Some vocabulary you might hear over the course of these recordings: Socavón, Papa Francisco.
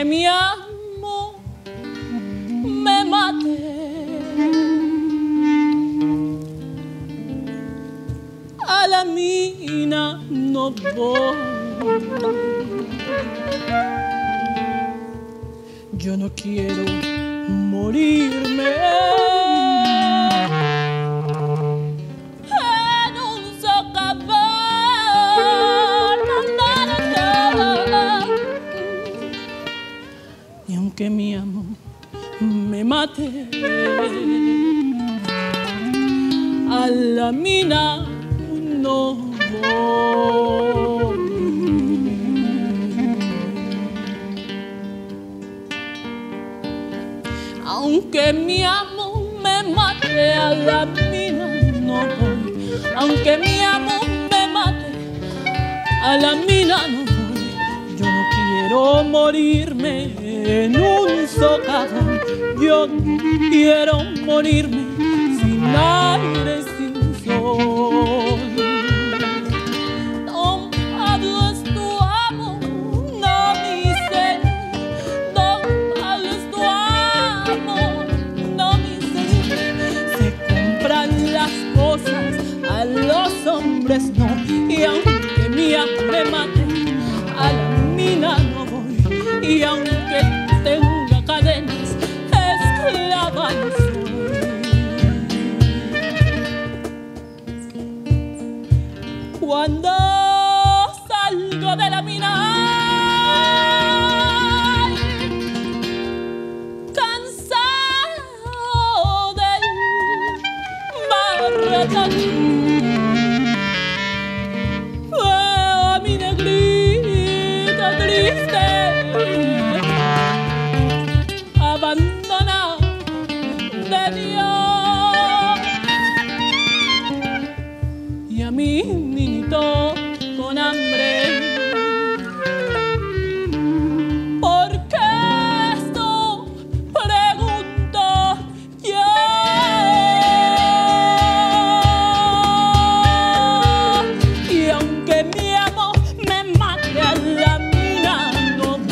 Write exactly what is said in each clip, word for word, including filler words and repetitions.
que mi amor me mate. A la mina no voy. Yo no quiero morirme. Que mi amor me mate, a la mina no voy. Aunque mi amor me mate, a la mina no voy. Aunque mi amor me mate, a la mina no voy. Yo no quiero morirme en un socavón, yo quiero morirme sin aire, sin sol. Don Pablo es tu amo, no mi Señor. Don Pablo es tu amo, no mi Señor. Se compran las cosas, a los hombres no. Y aunque mi amor me mate, a la mina no voy. Y aunque tenga cadenas, esclava no soy. Cuando salgo de la mina, cansado del barretón, mi niñito con hambre, porque esto pregunto yo. Y aunque mi amor me mate, a la mina no voy.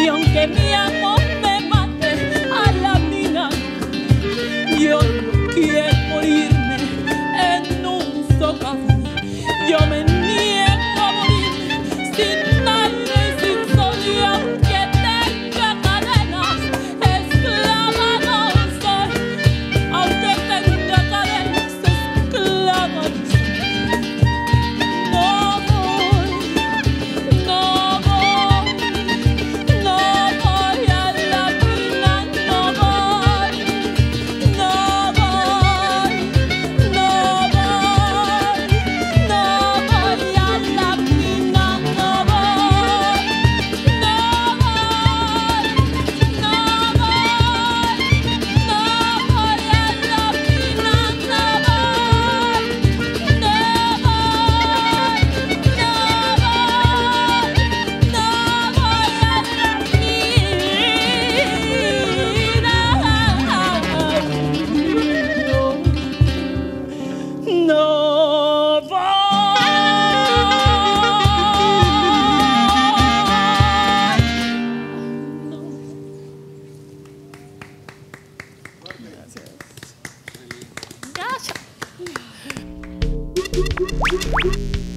Y aunque mi amor me mate, a la mina no voy. Yo no quiero morirme en un socavón. Yo me niego a morir sin aire y sin sol, y aunque tenga cadenas, esclava no soy. Aunque tenga cadenas, esclava no soy. No voy, no voy, no voy a la mina, no voy, no voy, no voy. Gotcha.